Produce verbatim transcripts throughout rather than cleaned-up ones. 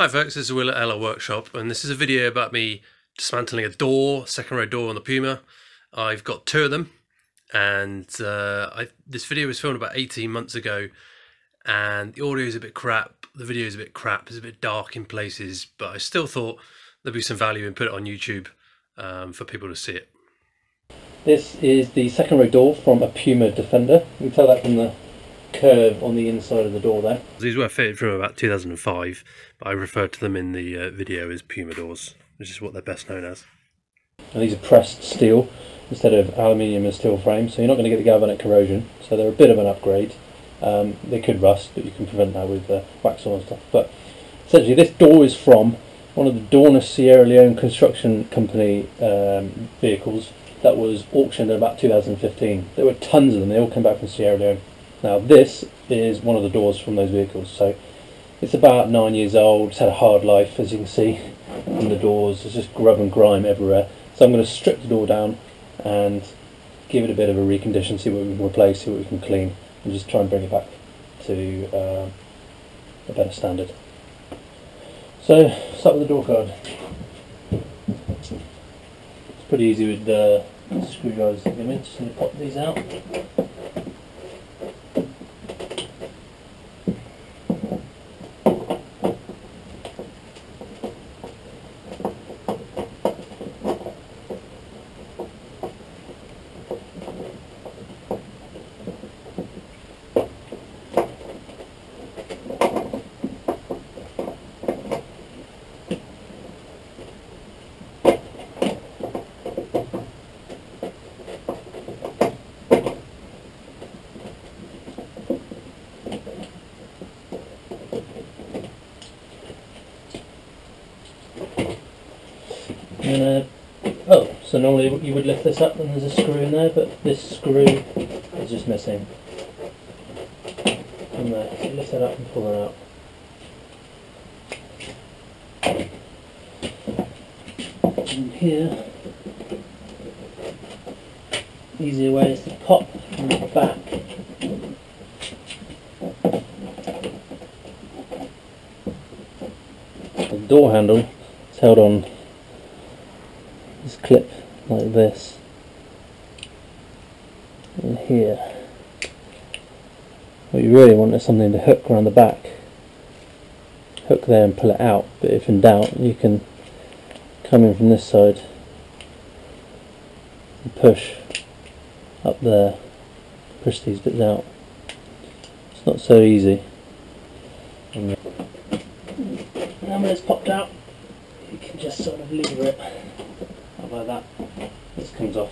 Hi folks, this is Will at Ella Workshop, and this is a video about me dismantling a door, second row door on the Puma. I've got two of them, and uh, I, this video was filmed about eighteen months ago, and the audio is a bit crap, the video is a bit crap, it's a bit dark in places, but I still thought there'd be some value in putting it on YouTube um, for people to see it. This is the second row door from a Puma Defender. You can tell that from the curve on the inside of the door there. These were fitted from about two thousand five, but I referred to them in the uh, video as Puma doors, which is what they're best known as. And these are pressed steel instead of aluminium and steel frame, so you're not going to get the galvanic corrosion, so they're a bit of an upgrade. Um, they could rust, but you can prevent that with uh, wax on and stuff. But essentially this door is from one of the Dornier Sierra Leone construction company um, vehicles that was auctioned in about two thousand fifteen. There were tons of them, they all came back from Sierra Leone. Now this is one of the doors from those vehicles, so it's about nine years old, it's had a hard life, as you can see in the doors, there's just grub and grime everywhere. So I'm going to strip the door down and give it a bit of a recondition, see what we can replace, see what we can clean, and just try and bring it back to uh, a better standard. So, start with the door card. It's pretty easy with the screwdrivers that come in, just going to pop these out. And, uh, oh, so normally you would lift this up and there's a screw in there, but this screw is just missing. And there, so you lift that up and pull that out. And here, easier way is to pop from the back. The door handle is held on this clip like this, and here what you really want is something to hook around the back, hook there and pull it out, but if in doubt you can come in from this side and push up there, push these bits out. It's not so easy. Now when it's popped out you can just sort of lever it like that. This comes off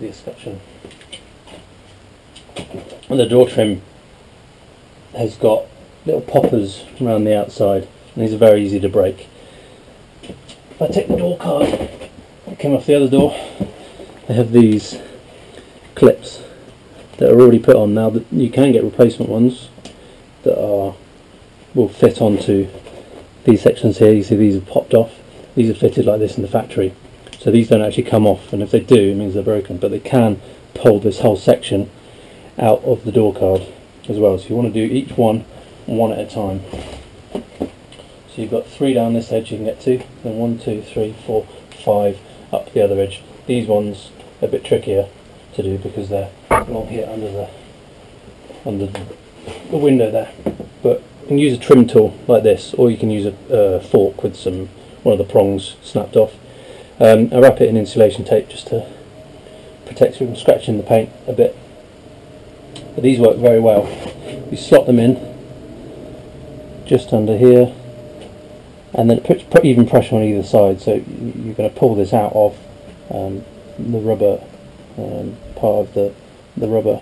the escutcheon. And the door trim has got little poppers around the outside, and these are very easy to break. If I take the door card that came off the other door, they have these clips that are already put on. Now that you can get replacement ones that are will fit onto these sections here. You see these are popped off. These are fitted like this in the factory, so these don't actually come off, and if they do it means they're broken, but they can pull this whole section out of the door card as well, so you want to do each one one at a time. So you've got three down this edge you can get to, then one, two, three, four, five up the other edge. These ones are a bit trickier to do because they're along here under the, under the window there, but you can use a trim tool like this, or you can use a uh, fork with some one of the prongs snapped off. Um, I wrap it in insulation tape just to protect you from scratching the paint a bit. But these work very well. You slot them in just under here, and then it puts even pressure on either side, so you're going to pull this out of um, the rubber um, part of the, the rubber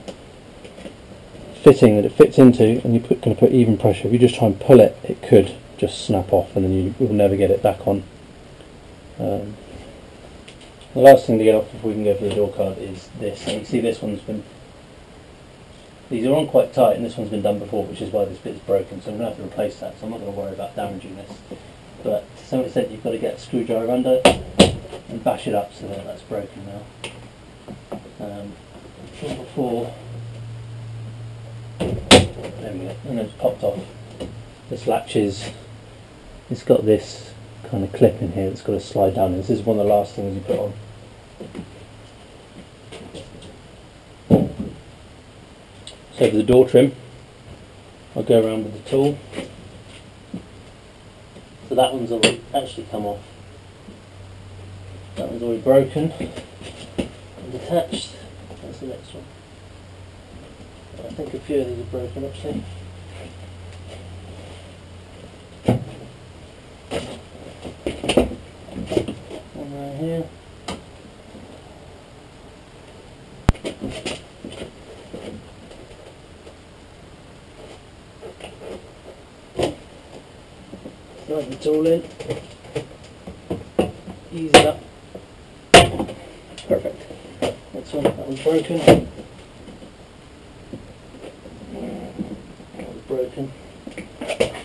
fitting that it fits into, and you're put, going to put even pressure. If you just try and pull it, it could just snap off, and then you will never get it back on. Um, the last thing to get off before we can go for the door card is this. And you see this one's been, these are on quite tight, and this one's been done before, which is why this bit is broken, so I'm going to have to replace that, so I'm not going to worry about damaging this. But to some extent you've got to get a screwdriver under it and bash it up so that that's broken now. Um, before, there we go, and it's popped off. This latches it's got this kind of clip in here that's got to slide down. This is one of the last things you put on. So for the door trim, I'll go around with the tool. So that one's already actually come off. That one's already broken and detached. That's the next one. I think a few of these are broken actually. One right here. Slide the tool in. Ease it up. Perfect. Next one, that one's broken. Broken.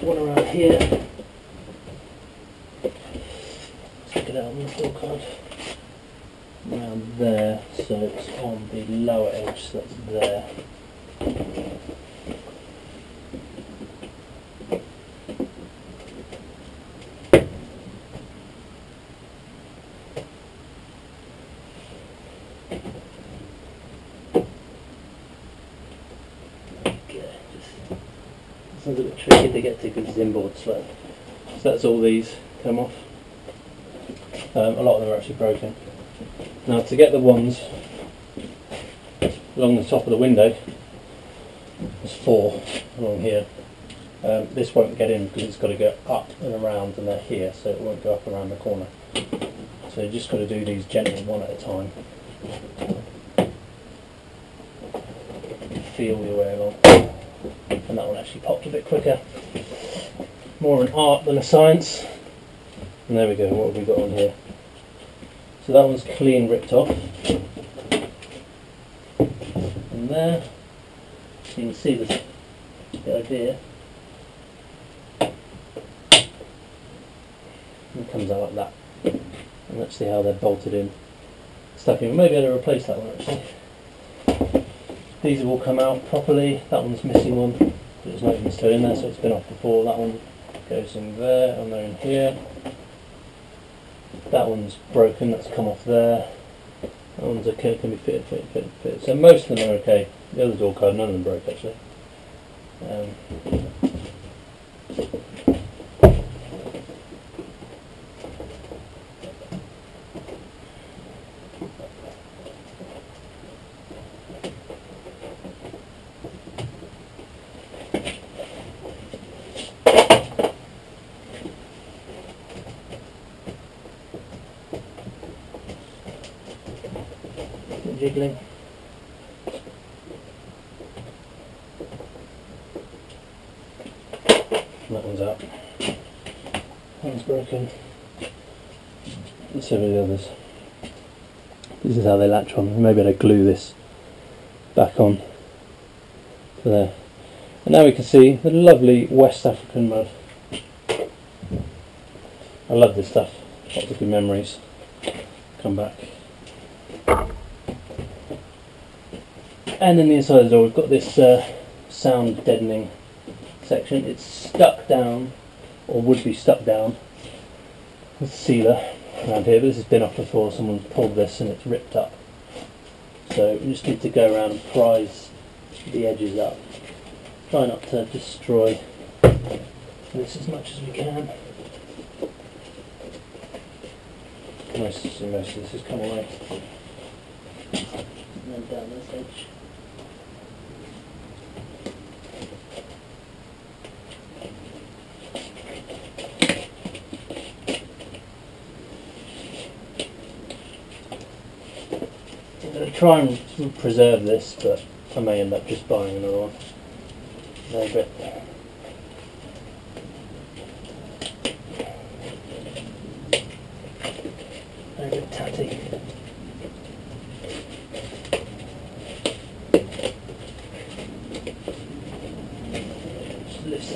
One around here. Let's get it out on the door card. Around there, so it's on the lower edge, so that's there. It's a bit tricky to get to because it's inboard slope. So that's all these come off. Um, a lot of them are actually broken. Now to get the ones along the top of the window, there's four along here. Um, this won't get in because it's got to go up and around, and they're here, so it won't go up around the corner. So you just got to do these gently, one at a time. Feel your way along. And that one actually popped a bit quicker. More an art than a science. And there we go, what have we got on here? So that one's clean ripped off. And there, you can see the, the idea. And it comes out like that. And let's see how they're bolted in. Stuck in. Maybe I'll replace that one actually. These have all come out properly. That one's missing one. There's nothing still in there, so it's been off before. That one goes in there, and they're in here. That one's broken, that's come off there. That one's okay, can be fitted, fitted, fitted, fitted. So most of them are okay. The other door card, none of them broke actually. Um, Jiggling. That one's up. That one's broken. Let's see the others. This is how they latch on. Maybe I'll glue this back on. So there. And now we can see the lovely West African mud. I love this stuff. Lots of good memories. Come back. And then the inside of the door, we've got this uh, sound deadening section. It's stuck down, or would be stuck down, with sealer around here. But this has been off before. Someone's pulled this and it's ripped up. So we just need to go around and prise the edges up. Try not to destroy this as much as we can. Most of this has come away. And then down this edge. Try and preserve this, but I may end up just buying another one. A little bit. A little bit tatty. Just lift it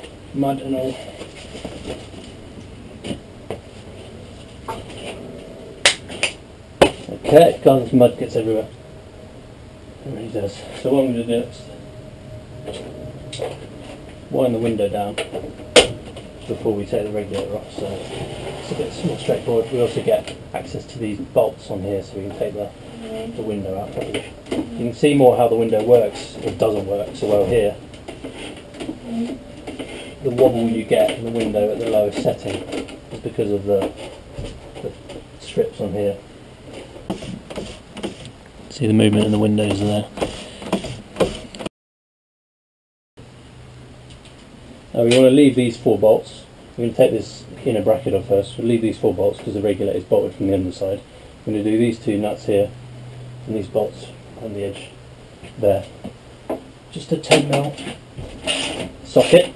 up. Mud and all. Okay, God, this mud gets everywhere. It really does. So what I'm going to do next wind the window down before we take the regulator off, so it's a bit more straightforward. We also get access to these bolts on here, so we can take the, the window out properly. You can see more how the window works, or doesn't work so well here. The wobble you get in the window at the lowest setting is because of the, the strips on here. See the movement in the windows there. Now we want to leave these four bolts. We're going to take this inner bracket off first. We'll leave these four bolts because the regulator is bolted from the underside. We're going to do these two nuts here and these bolts on the edge there. Just a ten mil socket.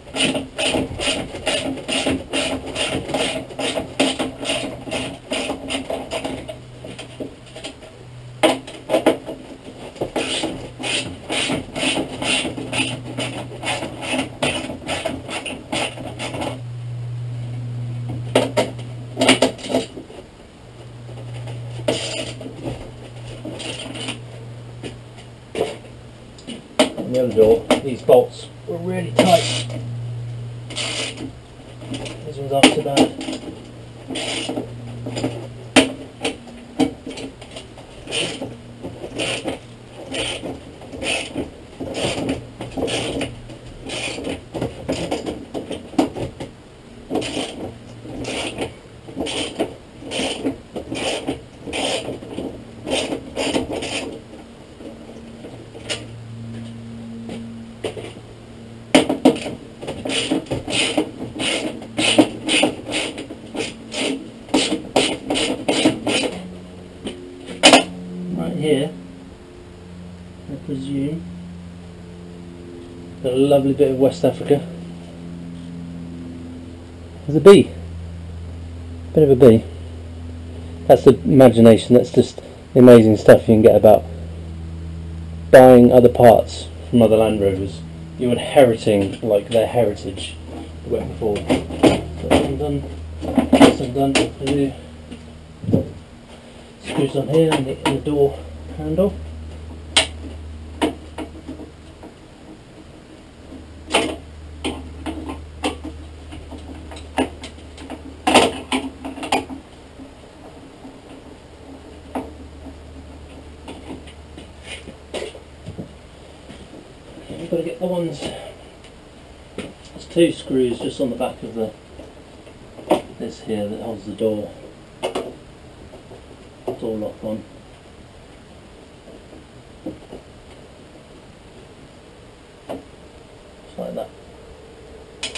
On the other door, these bolts were really tight. These ones aren't so bad. Here, I presume, a lovely bit of West Africa. There's a bee, a bit of a bee. That's the imagination, that's just the amazing stuff you can get about buying other parts from other Land Rovers. You're inheriting like their heritage that went before. So I'm done, I'm done, I do. Screws on here and the, the door handle. You've got to get the ones, there's two screws just on the back of the this here that holds the door door lock on. Like that. So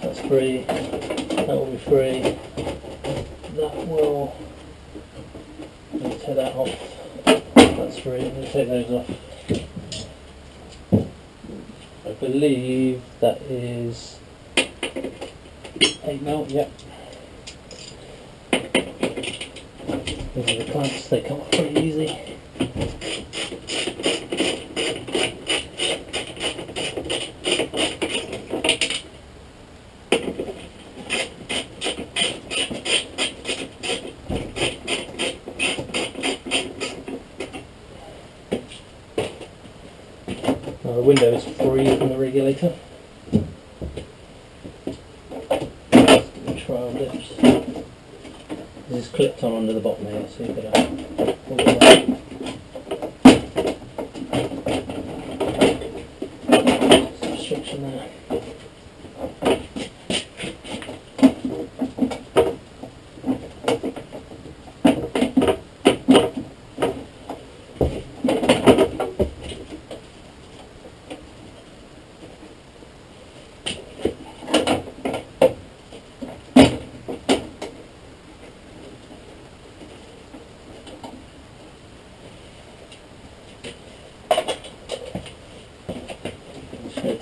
that's free. That will be free. That will. I'm going to take that off. That's free. I'm going to take those off. I believe that is eight mil, yep. These are the clamps, they come off pretty easy. Now the window is free from the regulator. Trial lips. This is clipped on under the bottom here, so you've got to pull it out. Some restriction there.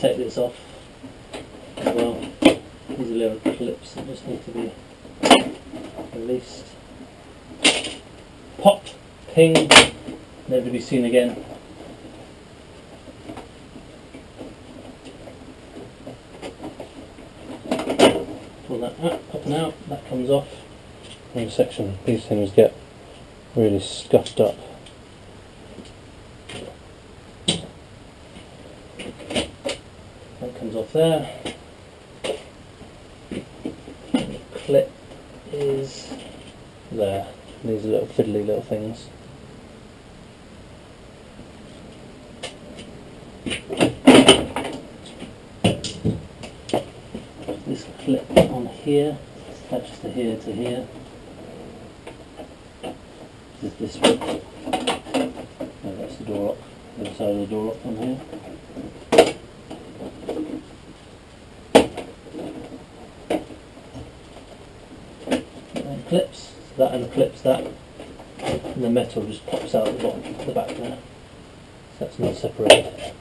Take this off as well. These are little clips that just need to be released. Pop, ping, never to be seen again. pull that up, up and out, that comes off. One section, these things get really scuffed up. That comes off there. The clip is there. These little fiddly little things. This clip on here attaches to here to here. This is this one. No, that's the door lock. The other side of the door lock on here. And clips, so that unclips that, and the metal just pops out the bottom, the back there. So that's not separated.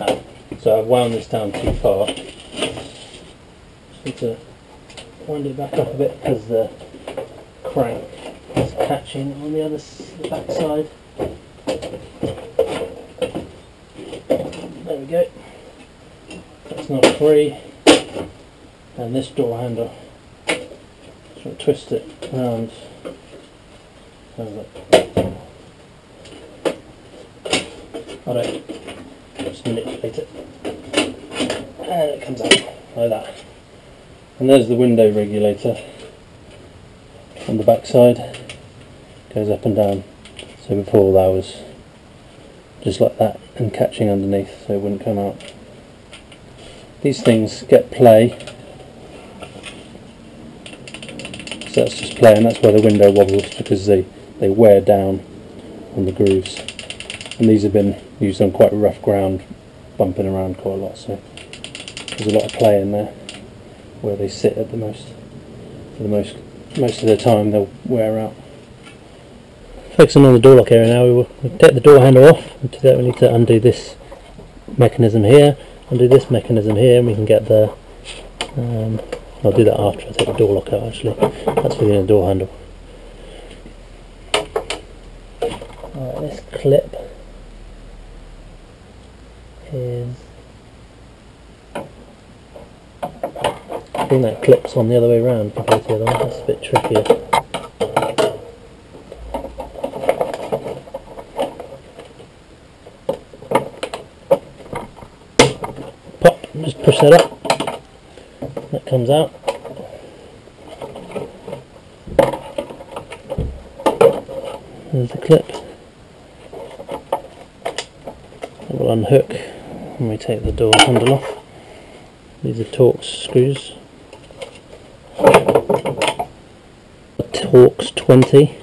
Ah, so I've wound this down too far. Need to wind it back up a bit because the crank is catching on the other s the back side. There we go. That's not free. And this door handle. Sort of twist it around. I don't just manipulate it. And it comes out like that. And there's the window regulator on the back side, goes up and down. So before that was just like that and catching underneath so it wouldn't come out. These things get play, so that's just play, and that's why the window wobbles, because they, they wear down on the grooves. And these have been used on quite rough ground, bumping around quite a lot, so there's a lot of play in there. Where they sit at the most, for the most, most of the time they'll wear out. Focusing on the door lock area now, we will we'll take the door handle off, and to that we need to undo this mechanism here, undo this mechanism here, and we can get the, um, I'll do that after I take the door lock out actually, that's for the inner door handle. Alright, this clip is, I think that clips on the other way around compared to the other one. That's a bit trickier. Pop, just push that up. That comes out. There's the clip. We'll unhook when we take the door handle off. These are Torx screws. Torx twenty.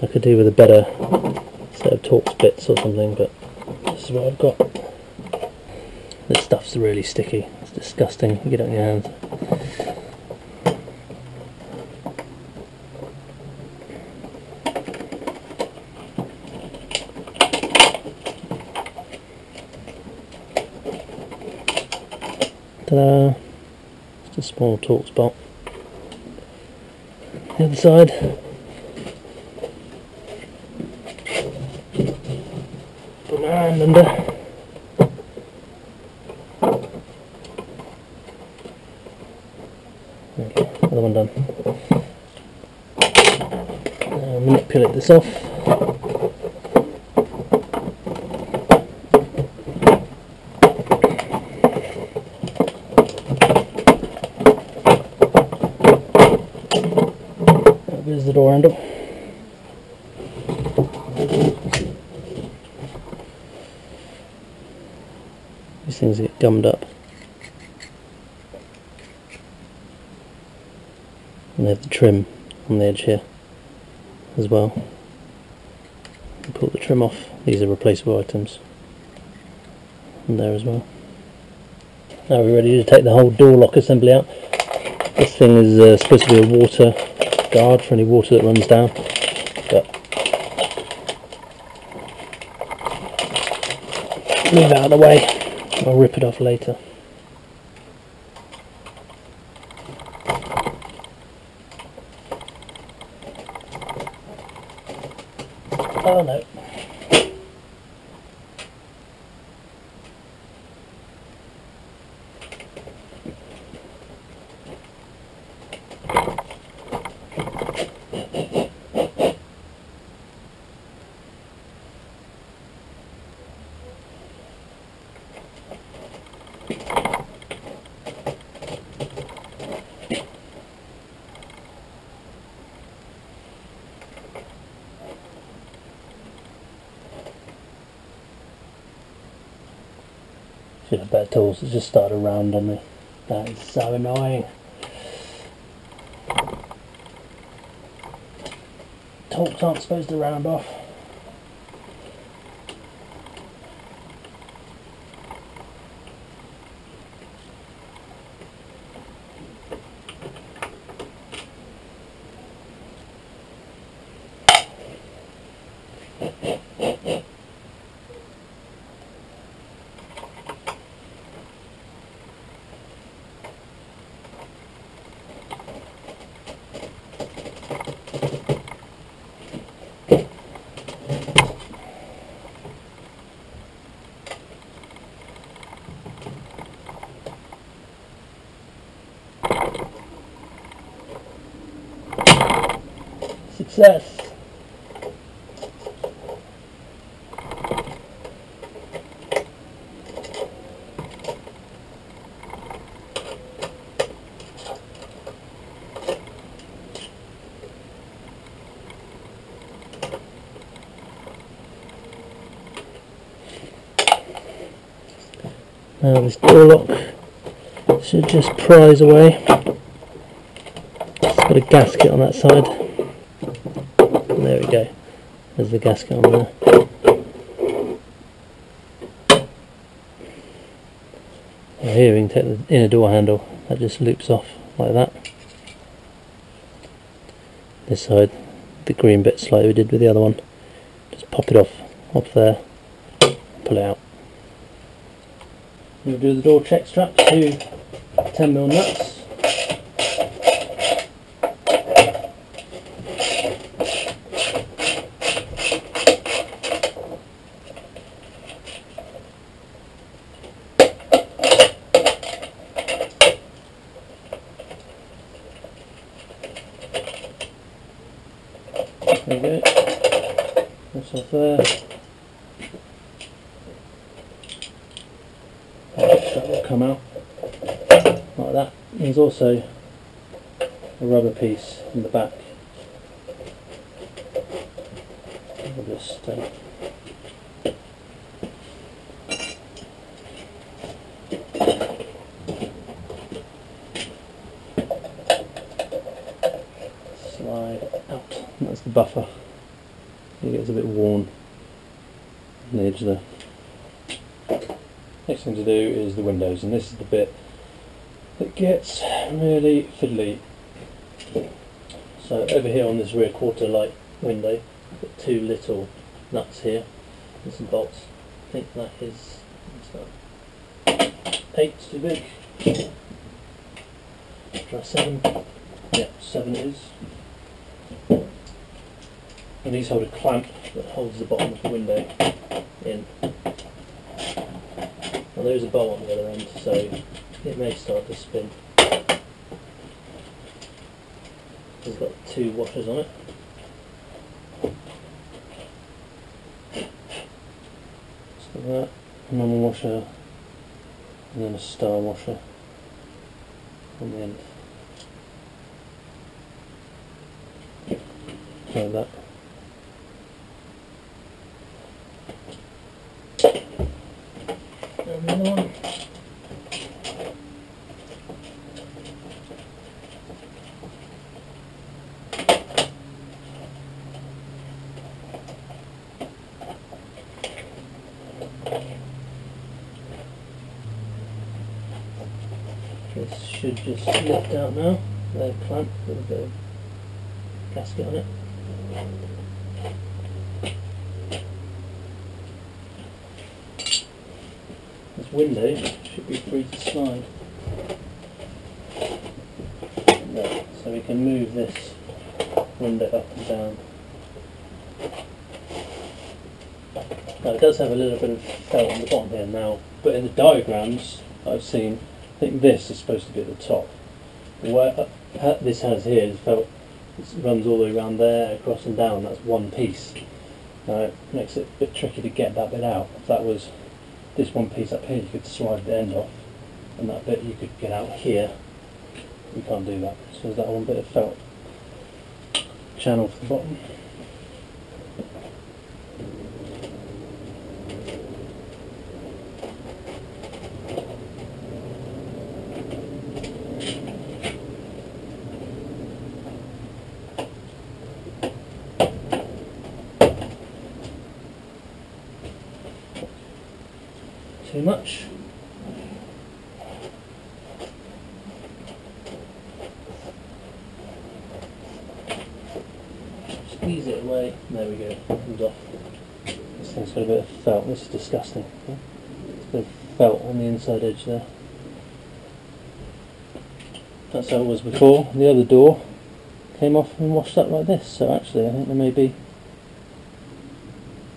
I could do with a better set of Torx bits or something, but this is what I've got. This stuff's really sticky, it's disgusting, you get it on your hands. Ta-da! Just a small Torx bolt. The other side. Put my hand under. Okay, another one done. Now manipulate this off. There's the door handle. These things get gummed up. And they have the trim on the edge here as well. You pull the trim off. These are replaceable items. And there as well. Now we're ready to take the whole door lock assembly out. This thing is uh, supposed to be a water guard for any water that runs down, but move out of the way, I'll rip it off later. Oh no, Should have better tools to just start around on me. That is so annoying. Torx aren't supposed to round off. Success. Now this door lock should just prise away. It's got a gasket on that side. There we go, there's the gasket on there. Now here we can take the inner door handle, that just loops off like that. This side, the green bit's like we did with the other one. Just pop it off, off there, pull it out. We'll do the door check straps, two ten mil nuts. There we go, that's off there, that will come out like that. There's also a rubber piece in the back, we'll just uh, buffer. It gets a bit worn on the edge there. Next thing to do is the windows, and this is the bit that gets really fiddly. So over here on this rear quarter light window, I've got two little nuts here and some bolts. I think that is eight's too big. Try seven. Yeah, seven it is. And these hold a clamp that holds the bottom of the window in. Now there is a bolt on the other end, so it may start to spin. It's got two washers on it. So that, a normal washer, and then a star washer on the end. Like that. This should just lift out now. They're clamped with a bit of gasket on it. This window should be free to slide. Right, so we can move this window up and down. Now it does have a little bit of felt on the bottom here now, but in the diagrams I've seen, I think this is supposed to be at the top. Where this has here is felt. It runs all the way around there, across and down, that's one piece. Now it makes it a bit tricky to get that bit out. If that was this one piece up here, you could slide the end off. and that bit you could get out here, you can't do that. So there's that one bit of felt channel for the bottom. Too much. Squeeze it away. There we go. It comes off. This thing's got a bit of felt. This is disgusting. It's a bit of felt on the inside edge there. That's how it was before. The other door came off and washed up like this. So actually, I think there may be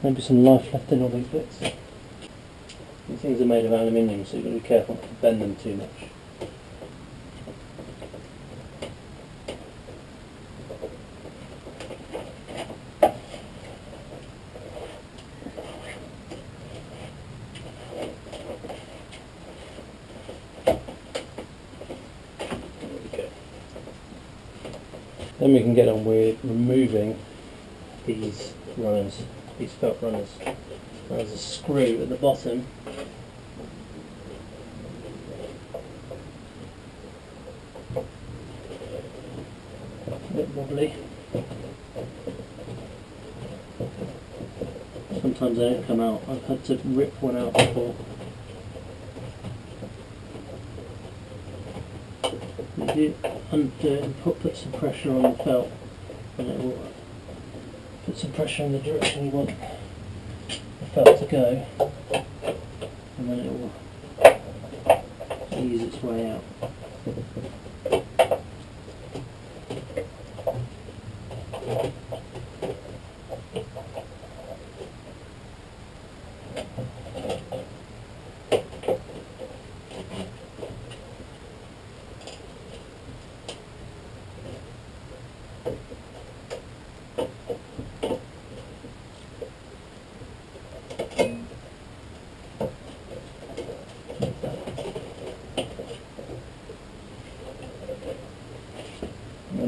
maybe some life left in all these bits. These things are made of aluminium, so you've got to be careful not to bend them too much. There we go. Then we can get on with removing these runners, these felt runners. There's a screw at the bottom. A bit wobbly. Sometimes they don't come out. I've had to rip one out before. If you undo it and put, put some pressure on the felt, and it will put some pressure in the direction you want to go, and then it will ease its way out.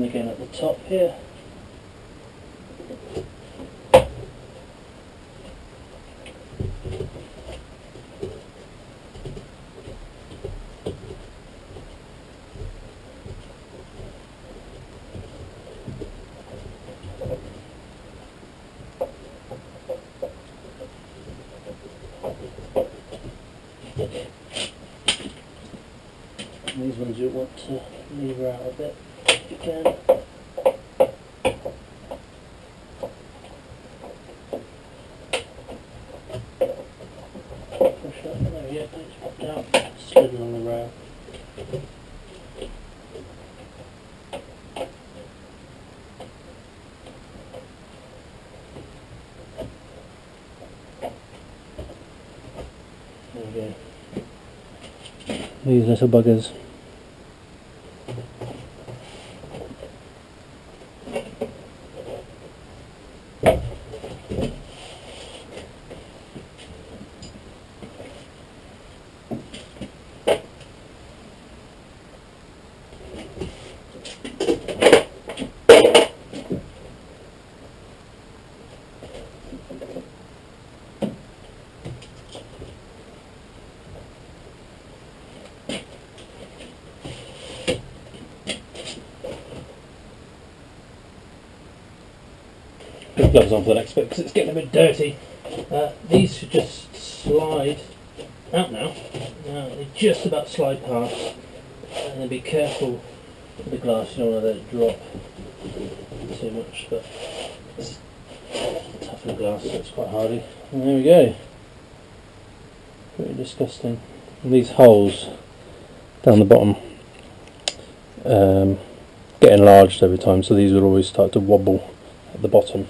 Again at the top here. And these ones you'll want to lever out a bit. You can. Push up, there, yeah, it's popped out, slid along the rail. There we go. These little buggers. Put gloves on for the next bit because it's getting a bit dirty. Uh, these should just slide out now. Now they just about slide past, and then be careful with the glass. You don't want to let it drop too much, but it's tough in glass, so it's quite hardy. And there we go. Pretty disgusting. And these holes down the bottom um, get enlarged every time, so these will always start to wobble at the bottom.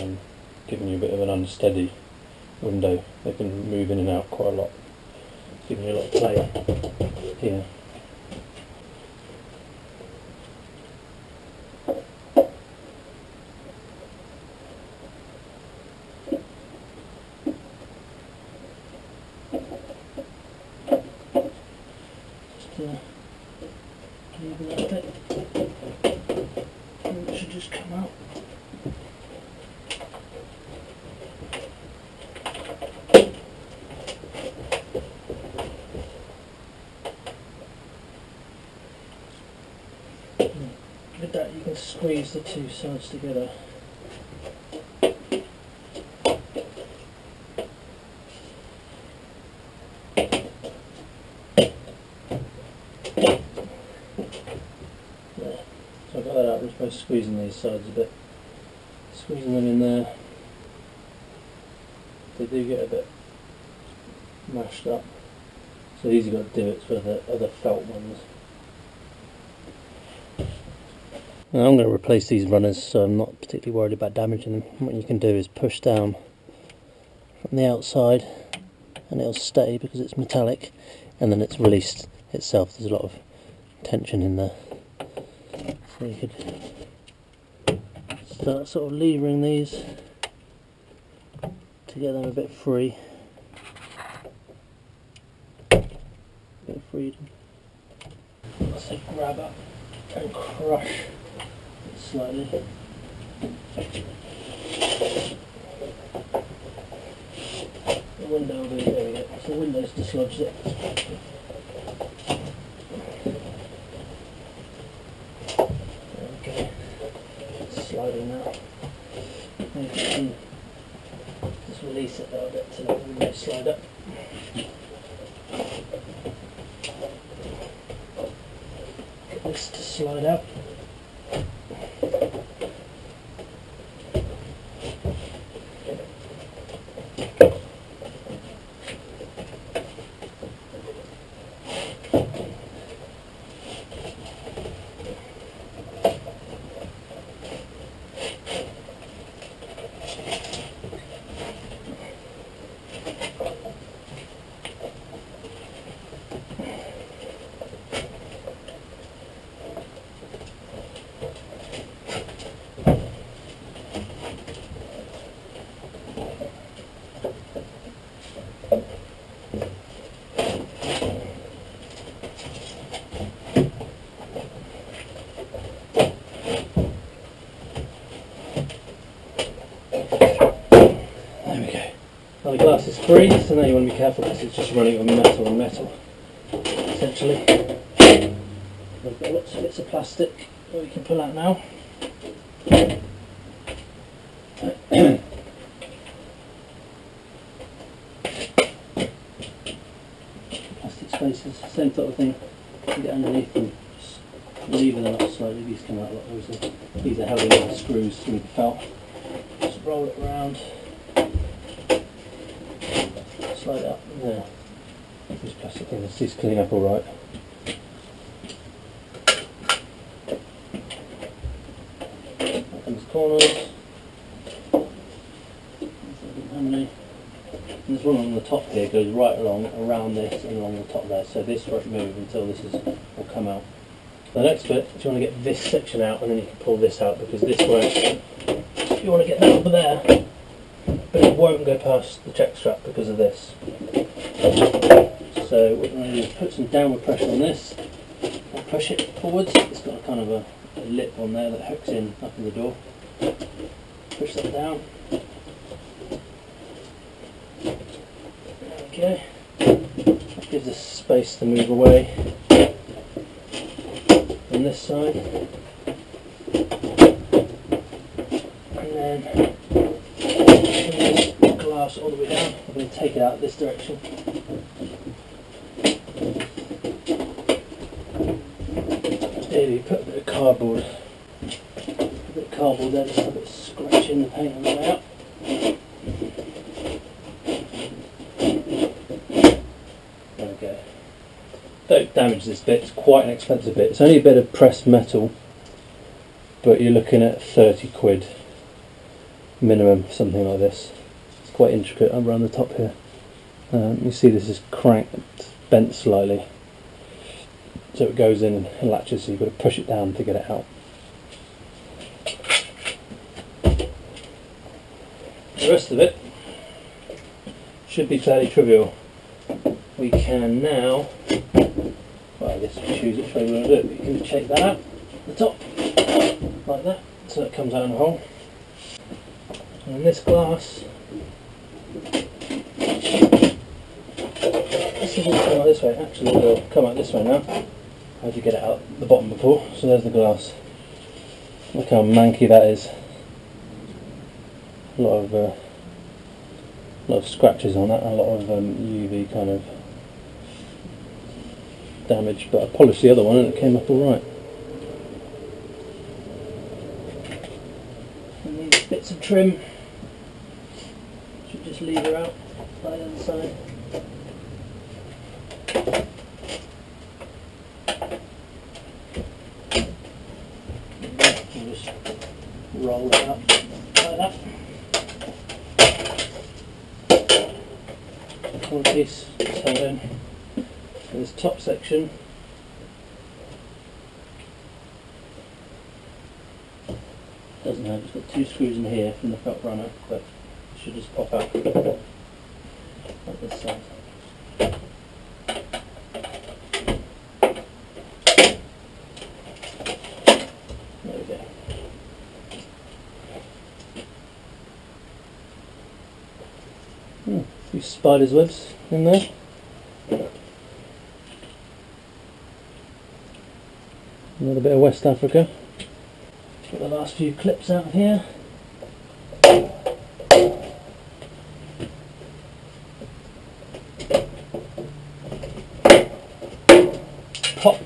Um, giving you a bit of an unsteady window. They can move in and out quite a lot, giving you a lot of play here. and squeeze the two sides together. There. So I've got that out just by squeezing these sides a bit. Squeezing them in there. They do get a bit mashed up. So these you've got to do it for the other felt ones. Now I'm going to replace these runners, so I'm not particularly worried about damaging them. What you can do is push down from the outside and it'll stay because it's metallic, and then it's released itself. There's a lot of tension in there. So you could start sort of levering these to get them a bit free. A bit of freedom. Let's say grab up and crush it slightly. The window will be, there we go, so the window's dislodged it. Okay, it's sliding now. You can just release it a little bit to let the window slide up. Get this to slide out. The glass is free, so now you want to be careful because it's just running on metal and metal, essentially. We've got lots of bits of plastic that we can pull out now. Plastic spacers, same sort of thing. You get underneath them, just lever them up slightly. These come out a lot easier. These are held in screws through the felt. Just roll it around. Slide it up there. This plastic thing is cleaning up all right. That comes corners. And there's one on the top here, goes right along, around this and along the top there. So this won't move until this is will come out. The next bit, you want to get this section out, and then you can pull this out because this won't. You want to get that over there. But it won't go past the check strap because of this. So we're going to just put some downward pressure on this and push it forwards. It's got a kind of a, a lip on there that hooks in up in the door. Push that down. Okay. That gives us space to move away. On this side. And then all the way down. I'm going to take it out this direction. Ideally put a bit of cardboard. A bit of cardboard there, just a bit of scratch in the paint on the way up. There we go. Don't damage this bit, it's quite an expensive bit. It's only a bit of pressed metal, but you're looking at thirty quid minimum for something like this. Quite intricate around the top here. Um, you see this is cranked, bent slightly, so it goes in and latches, so you've got to push it down to get it out. The rest of it should be fairly trivial. We can now, well, I guess we choose which way we want to do it, but you can check that out the top, like that, so it comes out in the hole. And this glass, this isn't coming out this way, actually it'll come out this way now. How'd you get it out the bottom before? So there's the glass. Look how manky that is. A lot of, uh, lot of scratches on it, a lot of um, U V kind of damage, but I polished the other one and it came up alright. And these bits of trim, should just lever out by the other side. And just roll it up like that. One piece just held in. So this top section doesn't have, it's got two screws in here from the felt runner, but it should just pop out like this side. Spider's webs in there. Another bit of West Africa. Get the last few clips out here. Pop.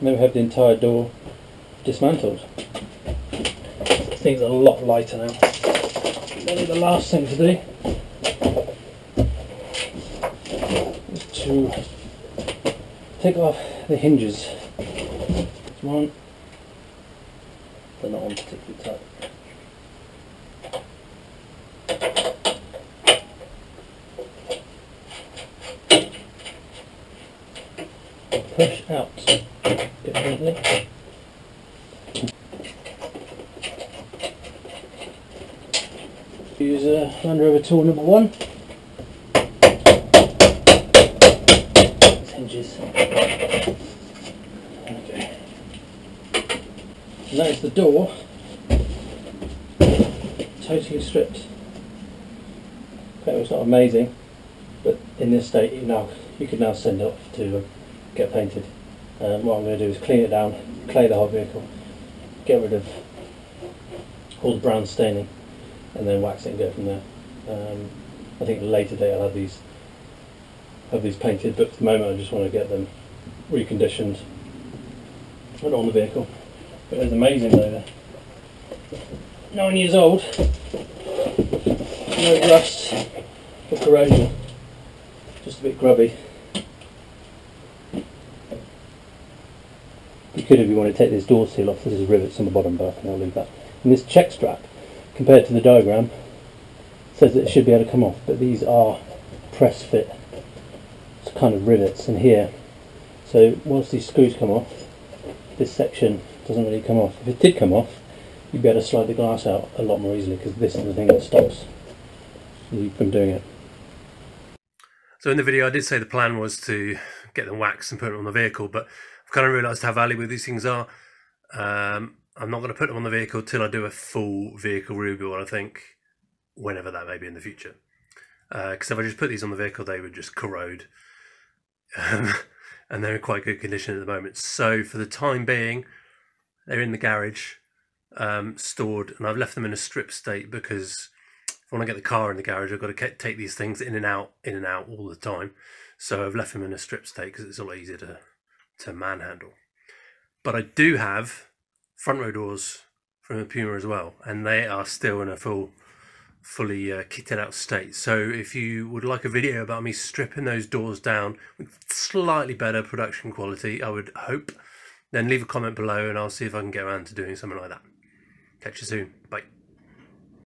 Never have the entire door dismantled. This thing's a lot lighter now. The last thing to do is to take off the hinges. One, they're not on particularly tight. Push out differently. Use a Land Rover tool number one. These hinges. Okay. Notice the door totally stripped. Okay, it's not amazing, but in this state, you now you can now send it off to get painted. Um, what I'm going to do is clean it down, clay the whole vehicle, get rid of all the brown staining, and then wax it and go from there. Um, I think later date I'll have these have these painted, but for the moment I just want to get them reconditioned and on the vehicle. But it's amazing though. Nine years old, no rust or corrosion, just a bit grubby. You could, if you want to take this door seal off, there's rivets on the bottom, but I'll leave that. And this check strap, compared to the diagram, says that it should be able to come off, but these are press fit, it's kind of rivets in here, so once these screws come off, this section doesn't really come off. If it did come off, you'd be able to slide the glass out a lot more easily, because this is the thing that stops you from doing it. So in the video I did say the plan was to get them waxed and put them on the vehicle, but I've kind of realised how valuable these things are. Um, I'm not going to put them on the vehicle till I do a full vehicle rebuild, I think, whenever that may be in the future. Because uh, if I just put these on the vehicle, they would just corrode. Um, and they're in quite good condition at the moment. So for the time being, they're in the garage, um, stored, and I've left them in a strip state because if I want to get the car in the garage, I've got to take these things in and out, in and out all the time. So I've left them in a strip state because it's a lot easier to, to manhandle. But I do have front row doors from a Puma as well, and they are still in a full fully uh, kitted out state. So if you would like a video about me stripping those doors down with slightly better production quality, I would hope, then leave a comment below and I'll see if I can get around to doing something like that. Catch you soon. Bye.